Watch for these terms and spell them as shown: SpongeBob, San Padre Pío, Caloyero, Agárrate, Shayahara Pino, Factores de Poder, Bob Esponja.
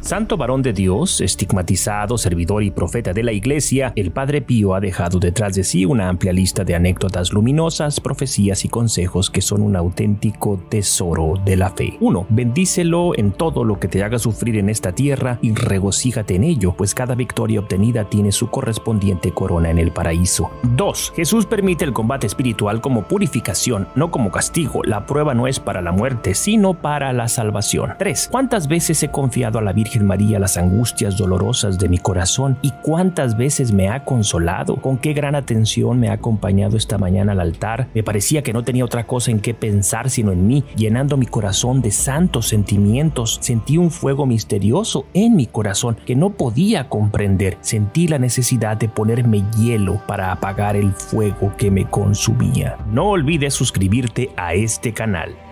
Santo varón de Dios, estigmatizado, servidor y profeta de la Iglesia, el Padre Pío ha dejado detrás de sí una amplia lista de anécdotas luminosas, profecías y consejos que son un auténtico tesoro de la fe. 1. Bendícelo en todo lo que te haga sufrir en esta tierra y regocíjate en ello, pues cada victoria obtenida tiene su correspondiente corona en el paraíso. 2. Jesús permite el combate espiritual como purificación, no como castigo. La prueba no es para la muerte, sino para la salvación. 3. ¿Cuántas veces he confiado a la Virgen María las angustias dolorosas de mi corazón y cuántas veces me ha consolado? Con qué gran atención me ha acompañado esta mañana al altar. Me parecía que no tenía otra cosa en qué pensar sino en mí, llenando mi corazón de santos sentimientos. Sentí un fuego misterioso en mi corazón que no podía comprender. Sentí la necesidad de ponerme hielo para apagar el fuego que me consumía. No olvides suscribirte a este canal.